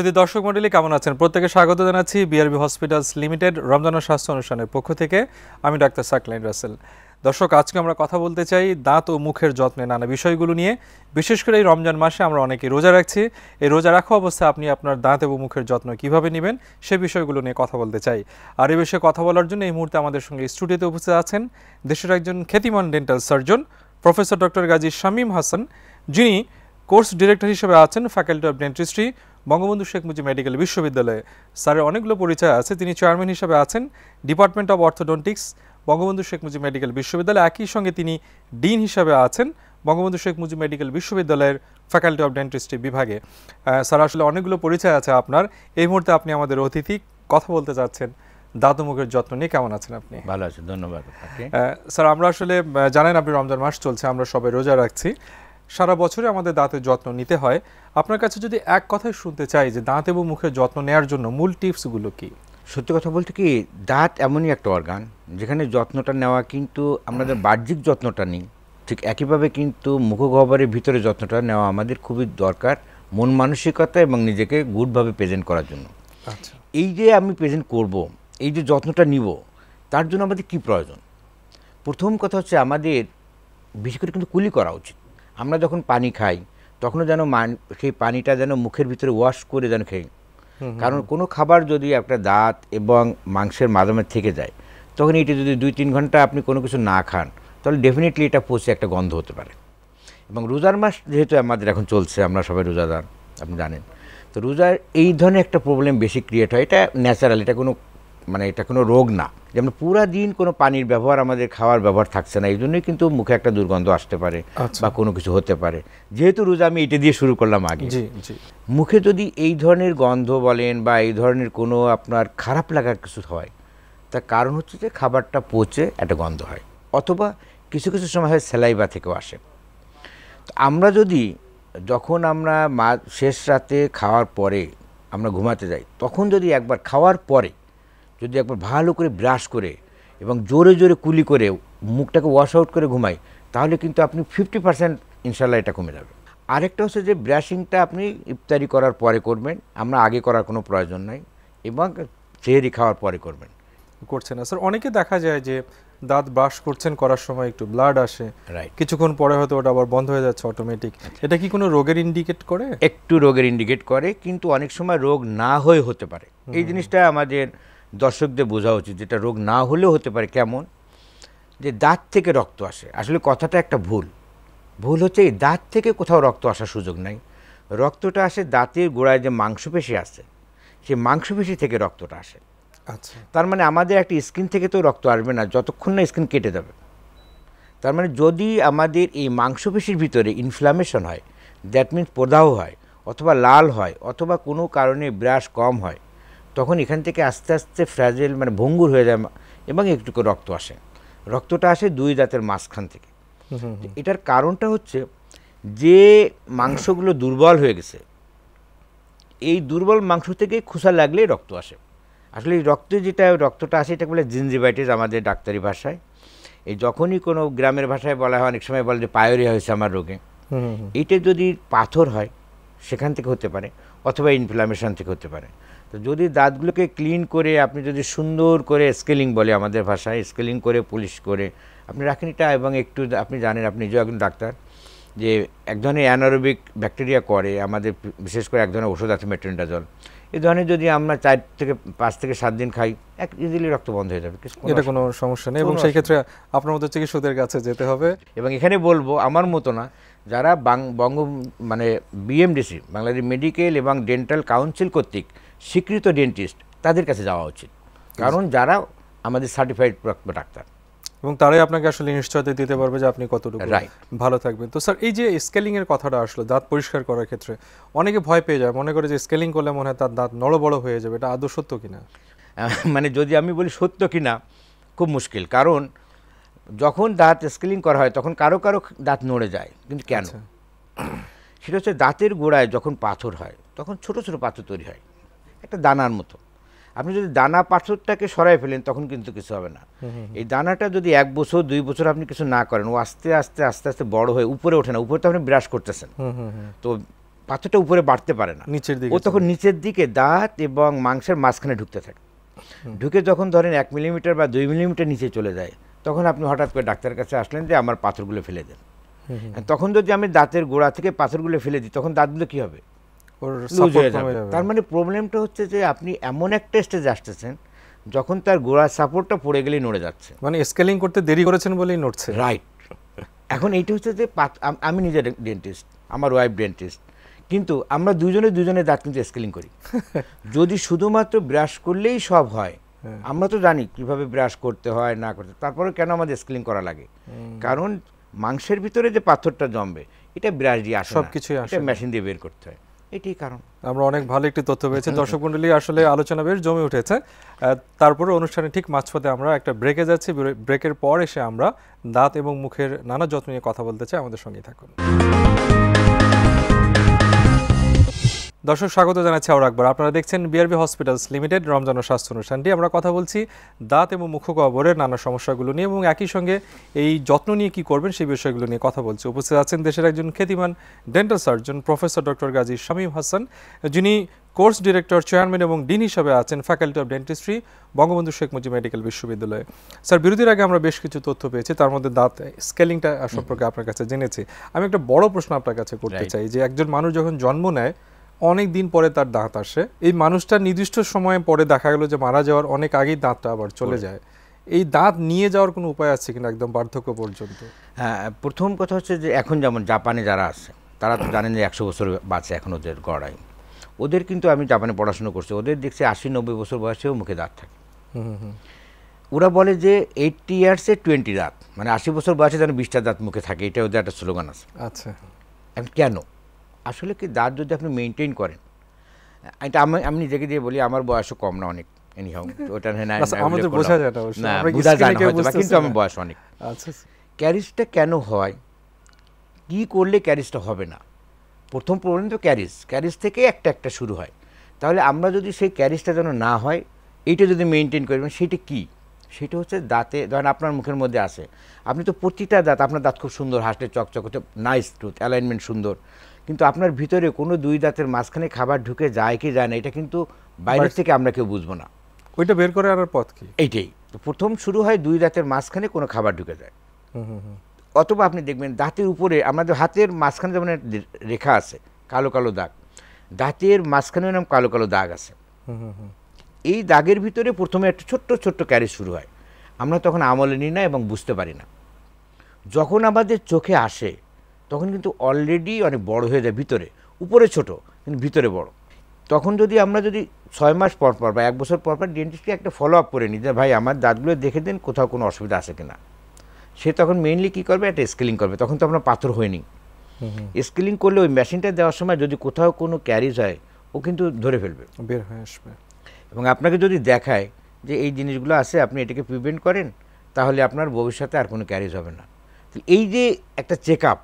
সুধী দর্শক মণ্ডলী কেমন আছেন প্রত্যেককে স্বাগত জানাচ্ছি BRB Hospitals Limited রমজান ও স্বাস্থ্য অনুষ্ঠানের পক্ষ থেকে আমি ডাক্তার সাকলাইন রাসেল দর্শক আজকে আমরা কথা বলতে চাই দাঁত ও মুখের যত্নে নানা বিষয়গুলো নিয়ে বিশেষ করে এই রমজান মাসে আমরা অনেকে রোজা রাখছি এই রোজা রাখা অবস্থায় আপনি আপনার দাঁত এবং মুখের যত্ন কিভাবে নেবেন সেই বিষয়গুলো নিয়ে কথা বলতে চাই আর এই বিষয়ে কথা বলার জন্য এই মুহূর্তে আমাদের সঙ্গে স্টুডিওতে উপস্থিত আছেন দেশের একজন খ্যাতিমান dental surgeon professor doctor Gazi Shamim Hasan যিনি কোর্স ডিরেক্টর হিসেবে আছেন faculty of dentistry Bangabandhu Sheikh Mujib medical বিশ্ববিদ্যালয়ে স্যারের অনেকগুলো পরিচয় আছে তিনি চেয়ারম্যান হিসেবে আছেন department of orthodontics Bangabandhu Sheikh Mujib medical বিশ্ববিদ্যালয় একই সঙ্গে তিনি ডিন হিসেবে আছেন বঙ্গবন্ধু শেখ মুজিব মেডিকেল বিশ্ববিদ্যালয়ের ফ্যাকাল্টি অফ ডেন্টিস্ট্রি বিভাগে স্যার আসলে অনেকগুলো পরিচয় আছে আপনার এই মুহূর্তে আপনি আমাদের অতিথি কথা বলতে চাচ্ছেন দাঁত ও মুখের যত্ন নিয়ে কেমন আছেন আপনি ভালো আছি ধন্যবাদ স্যার আমরা আসলে জানেন আপনি রমজান মাস চলছে আমরা সবাই রোজা রাখছি সারা বছরে আমাদের দাঁতের যত্ন নিতে হয় আপনার কাছে যদি এক কথায় শুনতে চাই যে দাঁত এবং মুখের যত্ন নেওয়ার জন্য মূল টিপসগুলো কি সত্যি কথা বলতে কি দাঁত এমনই একটা অর্গান যেখানে যত্নটা নেওয়া কিন্তু আমাদের বাহ্যিক যত্নটা নেই ঠিক একইভাবে কিন্তু মুখগহ্বরের ভিতরে যত্নটা নেওয়া আমাদের খুবই দরকার মন মানসিকতা এবং নিজেকে গুডভাবে প্রেজেন্ট করার জন্য আচ্ছা এই যে আমি প্রেজেন্ট করব এই যে যত্নটা নিব তার জন্য আমাদের কি প্রয়োজন প্রথম কথা হচ্ছে আমাদের বিশেষ করে কিন্তু কুলি করা উচিত আমরা যখন পানি খাই তখনও যেন সেই পানিটা যেন মুখের ভিতরে ওয়াশ করে যেন খাই কারণ কোনো খাবার যদি একটা দাঁত এবং মাংসের মাধ্যমে থেকে যায় তখন এটি যদি 2-3 ঘন্টা আপনি কোনো কিছু না খান তাহলে ডেফিনেটলি এটা পচে একটা গন্ধ হতে পারে এবং রোজার মাস যেহেতু আমাদের এখন চলছে আমরা সবাই রোজাদার আপনি জানেন তো রোজার এই ধরনের একটা প্রবলেম বেশি ক্রিয়েট হয় এটা ন্যাচারাল এটা কোনো মানে এটা কোনো রোগ না যেমন পুরা দিন কোনো পানির ব্যবহার আমাদের খাওয়ার ব্যবহার থাকছে না এই জন্যই কিন্তু মুখে একটা দুর্গন্ধ আসতে পারে বা কোনো কিছু হতে পারে যেহেতু রোজা আমি এটা দিয়ে শুরু করলাম আগে মুখে যদি এই ধরনের গন্ধ বলেন বা এই ধরনের কোনো আপনার খারাপ লাগা কিছু হয় তার কারণ হচ্ছে যে খাবারটা পচে একটা গন্ধ হয় অথবা কিছু কিছু সময় হয় স্যালাইভা থেকেও আসে তো আমরা যদি যখন আমরা শেষ রাতে খাওয়ার পরে আমরা ঘুমাতে যাই তখন যদি একবার খাওয়ার পরে যদি একবার ভালো করে ব্রাশ করে এবং জোরে জোরে কুলি করে মুখটাকে ওয়াশ আউট করে ঘুমাই তাহলে কিন্তু আপনি 50% ইনশাল্লাহ এটা কমে যাবে আরেকটা হচ্ছে যে ব্রাশিংটা আপনি ইফতারি করার পরে করবেন আমরা আগে করার কোনো প্রয়োজন নাই এবং সেহেরি খাওয়ার পরে করবেন করছেন না স্যার অনেকে দেখা যায় যে দাঁত ব্রাশ করছেন করার সময় একটু ব্লাড আসে কিছুক্ষণ পরে হয়তো ওটা আবার বন্ধ হয়ে যাচ্ছে অটোমেটিক এটা কি কোনো রোগের ইন্ডিকেট করে একটু রোগের ইন্ডিকেট করে কিন্তু অনেক সময় রোগ না হয়ে হতে পারে এই জিনিসটা আমাদের দর্শকদের বোঝা উচিত যেটা রোগ না হলেও হতে পারে কেমন যে দাঁত থেকে রক্ত আসে আসলে কথাটা একটা ভুল ভুল হচ্ছে এই দাঁত থেকে কোথাও রক্ত আসার সুযোগ নাই রক্তটা আসে দাঁতের গোড়ায় যে মাংসপেশি আছে সেই মাংসপেশি থেকে রক্তটা আসে আচ্ছা তার মানে আমাদের একটা স্কিন থেকে তো রক্ত আসবে না যতক্ষণ না স্কিন কেটে যাবে তার মানে যদি আমাদের এই মাংসপেশির ভিতরে ইনফ্লামেশন হয় দ্যাট মিনস প্রদাহ হয় অথবা লাল হয় অথবা কোনো কারণে ব্রাশ কম হয় তখন এখান থেকে আস্তে আস্তে ফ্র্যাজাইল মানে ভঙ্গুর হয়ে যায় এবং একটুকু রক্ত আসে রক্তটা আসে দুই দাঁতের মাঝখান থেকে এটার কারণটা হচ্ছে যে মাংসগুলো দুর্বল হয়ে গেছে এই দুর্বল মাংস থেকে খোসা লাগলেই রক্ত আসে আসলে এই রক্তে যেটা রক্তটা আসে এটা বলে জিনজিভাইটিস আমাদের ডাক্তারি ভাষায় এই যখনই কোনো গ্রামের ভাষায় বলা হয় অনেক সময় বলে যে পায়োরিয়া হয়েছে আমার রোগে এটা যদি পাথর হয় সেখান থেকে হতে পারে অথবা ইনফ্লামেশন থেকে হতে পারে তো যদি দাঁতগুলোকে ক্লিন করে আপনি যদি সুন্দর করে স্কেলিং বলে আমাদের ভাষায় স্কেলিং করে পুলিশ করে আপনি রাখেন এটা এবং একটু আপনি জানেন আপনি যে একজন ডাক্তার যে এক ধরনের অ্যানারোবিক ব্যাকটেরিয়া করে আমাদের বিশেষ করে এক ধরনের ওষুধ আছে মেট্রোনিডাজল এই ধরনের যদি আমরা 4 থেকে 5 থেকে 7 দিন খাই এক ইজিলি রক্ত বন্ধ হয়ে যাবে এটা কোনো সমস্যা নেই এবং সেই ক্ষেত্রে আপনার মতো চিকিৎসকদের কাছে যেতে হবে এবং এখানে বলবো আমার মতো না যারা BMDC বাংলাদেশ মেডিকেল এবং ডেন্টাল কাউন্সিল কর্তৃক স্বীকৃত ডেন্টিস্ট তাদের কাছে যাওয়া উচিত কারণ যারা আমাদের সার্টিফাইড ডাক্তার এবং তারাই আপনাকে আসলে নিশ্চয়তা দিতে পারবে যে আপনি কতটুকু ভালো থাকবেন তো স্যার এই যে স্কেলিংয়ের কথাটা আসলো দাঁত পরিষ্কার করার ক্ষেত্রে অনেকে ভয় পেয়ে যায় মনে করে যে স্কেলিং করলে মনে হয় তার দাঁত নড় বড় হয়ে যাবে এটা আদৌ সত্য কিনা মানে যদি আমি বলি সত্য কিনা খুব মুশকিল কারণ যখন দাঁত স্কেলিং করা হয় তখন কারো কারো দাঁত নড়ে যায় কিন্তু কেন সেটা হচ্ছে দাঁতের গোড়ায় যখন পাথর হয় তখন ছোট ছোট পাথর তৈরি হয় একটা দানার মতো আপনি যদি দানা পাথরটাকে সরাই ফেলেন তখন কিন্তু কিছু হবে না এই দানাটা যদি 1 বছর 2 বছর আপনি কিছু না করেন ও আস্তে আস্তে বড় হয়ে উপরে ওঠে না উপরে তো আপনি ব্রাশ করতেছেন তো পাথরটা উপরে বাড়তে পারে না, নিচের দিকে, ও তখন নিচের দিকে দাঁত এবং মাংসের মাঝখানে ঢুকতে থাকে। ঢুকে যখন ধরেন 1 মিলিমিটার বা 2 মিলিমিটার নিচে চলে যায় তখন আপনি হঠাৎ করে ডাক্তারের কাছে আসলেন যে আমার পাথরগুলো ফেলে দেন। তখন যদি আমি দাঁতের গোড়া থেকে পাথরগুলো ফেলে দিই তখন দাঁতগুলো কী হবে? তার মানে প্রবলেমটা হচ্ছে যে আপনি এমন একটা স্টেজে আসতেছেন যখন তার গোড়ার সাপোর্টটা পড়ে গেলেই নড়ে যাচ্ছে, মানে স্কেলিং করতে দেরি করেছেন বলেই নড়ছে, রাইট। এখন এইটা হচ্ছে যে আমি নিজে ডেন্টিস্ট, আমার ওয়াইফ ডেন্টিস্ট, কিন্তু আমরা দুজনে দাঁত কিন্তু স্কেলিং করি। যদি শুধুমাত্র ব্রাশ করলেই সব হয়, আমরা তো জানি কীভাবে ব্রাশ করতে হয় না করতে, তারপরে কেন আমাদের স্কেলিং করা লাগে? কারণ মাংসের ভিতরে যে পাথরটা জমবে এটা ব্রাশ দিয়ে আসে, সব কিছুই আসে, মেশিন দিয়ে বের করতে হয়, এটাই কারণ। আমরা অনেক ভালো একটি তথ্য পেয়েছি দর্শক মণ্ডলী, আসলে আলোচনা বেশ জমে উঠেছে। তারপরে অনুষ্ঠানে ঠিক মাঝপথে আমরা একটা ব্রেকে যাচ্ছি, ব্রেকের পর এসে আমরা দাঁত এবং মুখের নানা যত্ন নিয়ে কথা বলতে চাই, আমাদের সঙ্গেই থাকুন। দর্শক স্বাগত জানাচ্ছি আরও একবার, আপনারা দেখছেন BRB হসপিটালস লিমিটেড রমজান ও স্বাস্থ্য অনুষ্ঠানটি। আমরা কথা বলছি দাঁত এবং মুখগহ্বরের নানা সমস্যাগুলো নিয়ে এবং একই সঙ্গে এই যত্ন নিয়ে কী করবেন সেই বিষয়গুলো নিয়ে কথা বলছি। উপস্থিত আছেন দেশের একজন খ্যাতিমান dental surgeon professor doctor Gazi Shamim Hasan, যিনি কোর্স ডিরেক্টর, চেয়ারম্যান এবং ডিন হিসাবে আছেন faculty of dentistry, Bangabandhu Sheikh Mujib medical বিশ্ববিদ্যালয়ে। স্যার, বিরতির আগে আমরা বেশ কিছু তথ্য পেয়েছি, তার মধ্যে দাঁত স্কেলিংটা সম্পর্কে আপনার কাছে জেনেছি। আমি একটা বড় প্রশ্ন আপনার কাছে করতে চাই, যে একজন মানুষ যখন জন্ম নেয় অনেক দিন পরে তার দাঁত আসে, এই মানুষটা নির্দিষ্ট সময়ে পরে দেখা গেল যে মারা যাওয়ার অনেক আগেই দাঁতটা আবার চলে যায়, এই দাঁত নিয়ে যাওয়ার কোনো উপায় আছে কিনা একদম বার্ধক্য পর্যন্ত? হ্যাঁ, প্রথম কথা হচ্ছে যে এখন যেমন জাপানে যারা আছে তারা তো জানেন যে 100 বছর বাঁচে এখন ওদের গড়াই, ওদের কিন্তু আমি জাপানে পড়াশোনা করছি, ওদের দেখছি 80-90 বছর বয়সেও মুখে দাঁত থাকে। ওরা বলে যে 80 ইয়ার্সে 20 দাঁত, মানে 80 বছর বয়সে যেন 20টা দাঁত মুখে থাকে, এটা ওদের একটা স্লোগান আছে। আচ্ছা, এখন কেন? আসলে কি দাঁত যদি আপনি মেনটেন করেন, এটা আমি নিজেকে দিয়ে বলি, আমার বয়সও কম না, অনেক কিন্তু আমার বয়স অনেক। ক্যারিজটা কেন হয়, কি করলে ক্যারিজটা হবে না? প্রথম প্রবলেম তো ক্যারিজ থেকে একটা শুরু হয়, তাহলে আমরা যদি সেই ক্যারিজটা যেন না হয় এইটা যদি মেনটেন করি, মানে সেটা কী? সেটা হচ্ছে দাঁতে ধরেন আপনার মুখের মধ্যে আসে, আপনি তো প্রতিটা দাঁত, আপনার দাঁত খুব সুন্দর, হাসলে চকচক হচ্ছে, নাইস টুথ, অ্যালাইনমেন্ট সুন্দর, কিন্তু আপনার ভিতরে কোনো দুই দাঁতের মাঝখানে খাবার ঢুকে যায় কি যায় না এটা কিন্তু বাইরের থেকে আমরা কেউ বুঝবো না, ওইটা বের করে আনার পথ কি এইটাই। প্রথম শুরু হয় দুই দাঁতের মাঝখানে কোনো খাবার ঢুকে যায়, অথবা আপনি দেখবেন দাঁতের উপরে আমাদের হাতের মাঝখানে যেমন রেখা আছে কালো কালো দাগ, দাঁতের মাঝখানে এরকম কালো কালো দাগ আছে, এই দাগের ভিতরে প্রথমে একটা ছোট্ট ক্যারিজ শুরু হয়, আমরা তখন আমলে নিই না এবং বুঝতে পারি না। যখন আমাদের চোখে আসে তখন কিন্তু অলরেডি অনেক বড় হয়ে যায়, ভিতরে উপরে ছোট কিন্তু ভিতরে বড়। তখন যদি আমরা 6 মাস পরপর বা 1 বছর পরপর ডেন্টিস্টকে একটা ফলো আপ করে নিই যে ভাই আমার দাঁতগুলো দেখে দিন কোথাও কোনো অসুবিধা আছে কিনা, সে তখন মেইনলি কী করবে? একটা স্কেলিং করবে, তখন তো আপনার পাথর হয়নি। স্কেলিং করলে ওই মেশিনটা দেওয়ার সময় যদি কোথাও কোনো ক্যারিজ হয় ও কিন্তু ধরে ফেলবে, বের হয়ে আসবে, এবং আপনাকে যদি দেখায় যে এই জিনিসগুলো আছে আপনি এটাকে প্রিভেন্ট করেন তাহলে আপনার ভবিষ্যতে আর কোনো ক্যারিজ হবে না। এই যে একটা চেক আপ,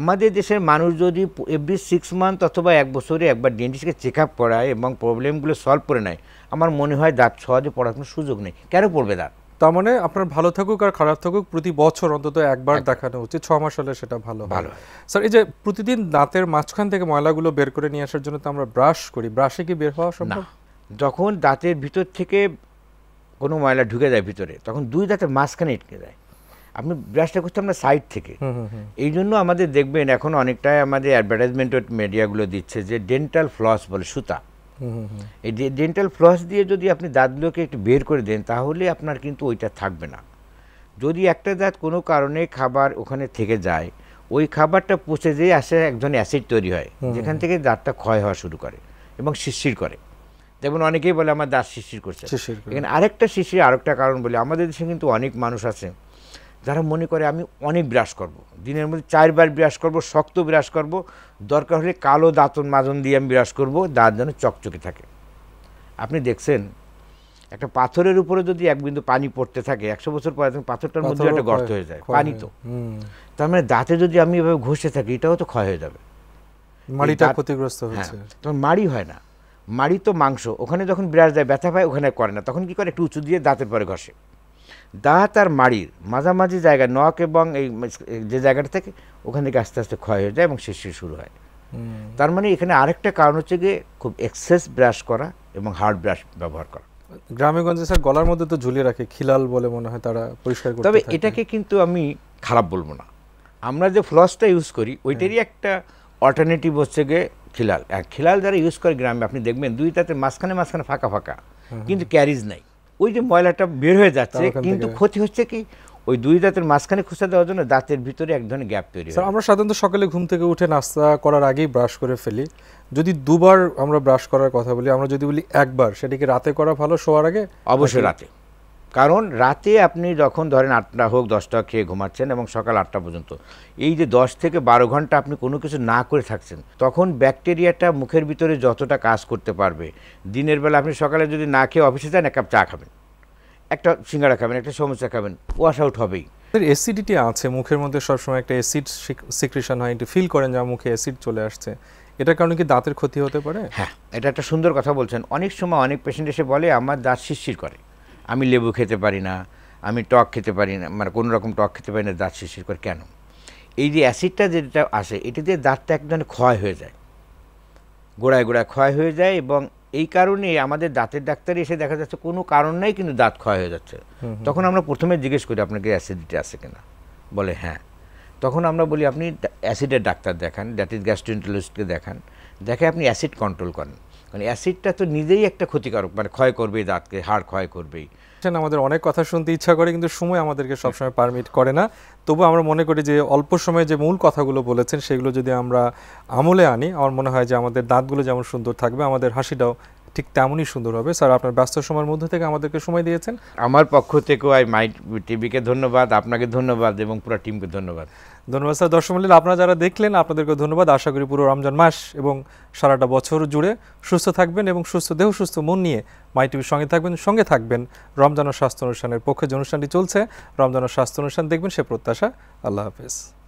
আমাদের দেশের মানুষ যদি এভরি 6 মান্থ অথবা 1 বছরে একবার ডেন্টিস্টকে চেক আপ করায় এবং প্রবলেমগুলো সলভ করে নেয়, আমার মনে হয় দাঁত সহজে পড়ার কোনো সুযোগ নেই। কেন পড়বে দাঁত? তার মানে আপনার ভালো থাকুক আর খারাপ থাকুক প্রতি বছর অন্তত একবার দেখানো উচিত, 6 মাস হলে সেটা ভালো। স্যার, এই যে প্রতিদিন দাঁতের মাঝখান থেকে ময়লাগুলো বের করে নিয়ে আসার জন্য তো আমরা ব্রাশ করি, ব্রাশে কি বের হওয়া সম্ভব? যখন দাঁতের ভিতর থেকে কোনো ময়লা ঢুকে যায় ভিতরে তখন দুই দাঁতের মাঝখানে আটকে যায়, আপনি ব্রাশটা করতে আমরা সাইড থেকে। এই জন্য আমাদের দেখবেন এখন অনেকটাই আমাদের অ্যাডভার্টাইজমেন্ট মিডিয়াগুলো দিচ্ছে যে ডেন্টাল ফ্লস বলে সুতা, এই ডেন্টাল ফ্লস দিয়ে যদি আপনি দাঁতগুলোকে একটু বের করে দেন তাহলে আপনার কিন্তু ওইটা থাকবে না। যদি একটা দাঁত কোনো কারণে খাবার ওখানে থেকে যায়, ওই খাবারটা পচে যেয়ে আসে এক ধরনের অ্যাসিড তৈরি হয়, যেখান থেকে দাঁতটা ক্ষয় হওয়া শুরু করে এবং শিরশির করে। যেমন অনেকেই বলে আমার দাঁত শিরশির করছে, এখানে আরেকটা শিরশির আরেকটা কারণ বলি, আমাদের দেশে কিন্তু অনেক মানুষ আছে যারা মনে করে আমি অনেক ব্রাশ করব, দিনের মধ্যে 4 বার ব্রাশ করব, শক্ত ব্রাশ করব, দরকার হলে কালো দাঁতন মাজন দিয়ে আমি ব্রাশ করব, দাঁত যেন চকচকে থাকে। আপনি দেখছেন একটা পাথরের উপরে যদি এক বিন্দু পানি পড়তে থাকে 100 বছর পরে পাথরটার মধ্যে একটা গর্ত হয়ে যায় পানি, তো তার মানে দাঁতে যদি আমি এভাবে ঘষে থাকি এটাও তো ক্ষয় হয়ে যাবে, মাড়িটা ক্ষতিগ্রস্ত হচ্ছে। তখন মাড়ি হয় না, মাড়ি তো মাংস, ওখানে যখন ব্রাশ দেয় ব্যথা পায়, ওখানে করে না, তখন কি করে? একটু উঁচু দিয়ে দাঁতের পরে ঘষে। দাঁত আর মাড়ির মাঝামাঝি জায়গা নখ এবং এই যে জায়গাটা থেকে ওখান থেকে আস্তে আস্তে ক্ষয় হয়ে যায় এবং শিরশির শুরু হয়। তার মানে এখানে আরেকটা কারণ হচ্ছে যে খুব এক্সেস ব্রাশ করা এবং হার্ড ব্রাশ ব্যবহার করা। গ্রামে গঞ্জে স্যার গলার মধ্যে তো ঝুলিয়ে রাখে, খিলাল বলে মনে হয় তারা পরিষ্কার করতে। তবে এটাকে কিন্তু আমি খারাপ বলবো না, আমরা যে ফ্লসটা ইউজ করি ওইটারই একটা অল্টারনেটিভ হচ্ছে গিয়ে খিলাল। খিলাল যারা ইউজ করে গ্রামে আপনি দেখবেন দুইটাতে মাঝখানে মাঝখানে ফাঁকা ফাঁকা, কিন্তু ক্যারিজ নাই, ওই যে ময়লাটা বের হয়ে যাচ্ছে, কিন্তু ক্ষতি হচ্ছে কি ওই দুই দাঁতের মাঝখানে খুঁচা দেওয়ার জন্য দাঁতের ভিতরে এক ধরনের গ্যাপ তৈরি হয়। স্যার আমরা সাধারণত সকালে ঘুম থেকে উঠে নাস্তা করার আগেই ব্রাশ করে ফেলি, যদি দুবার আমরা ব্রাশ করার কথা বলি, আমরা যদি বলি একবার, সেটাকে রাতে করা ভালো শোয়ার আগে? অবশ্যই রাতে, কারণ রাতে আপনি যখন ধরেন ৮টা হোক ১০টা খেয়ে ঘুমাচ্ছেন এবং সকাল ৮টা পর্যন্ত এই যে 10 থেকে 12 ঘন্টা আপনি কোনো কিছু না করে থাকছেন, তখন ব্যাকটেরিয়াটা মুখের ভিতরে যতটা কাজ করতে পারবে। দিনের বেলা আপনি সকালে যদি না খেয়ে অফিসে যান, এক কাপ চা খাবেন, একটা সিঙ্গাড়া খাবেন, একটা সমস্যা খাবেন, ওয়াশ আউট হবেই। অ্যাসিডিটি আছে মুখের মধ্যে, সবসময় একটা অ্যাসিড সিক্রেশন হয়, একটু ফিল করেন যা মুখে অ্যাসিড চলে আসছে, এটার কারণে কি দাঁতের ক্ষতি হতে পারে? হ্যাঁ, এটা একটা সুন্দর কথা বলছেন। অনেক সময় অনেক পেশেন্ট এসে বলে আমার দাঁত শিরশির করে, আমি লেবু খেতে পারি না, আমি টক খেতে পারি না, মানে কোনো রকম টক খেতে পারি না, দাঁত শিরশির করে কেন? এই যে অ্যাসিডটা যেটা আসে এটা দিয়ে দাঁতটা একদম ক্ষয় হয়ে যায়, গোড়ায় গোড়ায় ক্ষয় হয়ে যায়, এবং এই কারণে আমাদের দাঁতের ডাক্তার এসে দেখা যাচ্ছে কোনো কারণ নাই কিন্তু দাঁত ক্ষয় হয়ে যাচ্ছে। তখন আমরা প্রথমে জিজ্ঞেস করি আপনাকে অ্যাসিডিটি আছে কিনা, বলে হ্যাঁ, তখন আমরা বলি আপনি অ্যাসিডের ডাক্তার দেখান, দ্যাট ইজ গ্যাস্ট্রোএন্টারোলজিস্টকে দেখান, দেখে আপনি অ্যাসিড কন্ট্রোল করেন, কারণ অ্যাসিডটা তো নিজেই একটা ক্ষতিকারক, মানে ক্ষয় করবে দাঁতকে, হাড় ক্ষয় করবেই। আমাদের অনেক কথা শুনতে ইচ্ছা করে কিন্তু সময় আমাদেরকে সবসময় পারমিট করে না, তবু আমরা মনে করি যে অল্প সময়ে যে মূল কথাগুলো বলেছেন সেগুলো যদি আমরা আমলে আনি, আমার মনে হয় যে আমাদের দাঁতগুলো যেমন সুন্দর থাকবে আমাদের হাসিটাও ঠিক তেমনই সুন্দর হবে। স্যার আপনার ব্যস্ত সময়ের মধ্যে থেকে আমাদেরকে সময় দিয়েছেন, আমার পক্ষ থেকেও আই মাই টিভিকে ধন্যবাদ, আপনাকে ধন্যবাদ এবং পুরো টিমকে ধন্যবাদ। ধন্যবাদ স্যার। দর্শক মণ্ডলী আপনারা যারা দেখলেন আপনাদেরকে ধন্যবাদ। আশা করি পুরো রমজান মাস এবং সারাটা বছর জুড়ে সুস্থ থাকবেন এবং সুস্থ দেহ সুস্থ মন নিয়ে মাই টিভির সঙ্গে থাকবেন, রমজান ও স্বাস্থ্য অনুষ্ঠানের পক্ষে যে অনুষ্ঠানটি চলছে রমজান ও স্বাস্থ্য অনুষ্ঠান দেখবেন, সে প্রত্যাশা। আল্লাহ হাফেজ।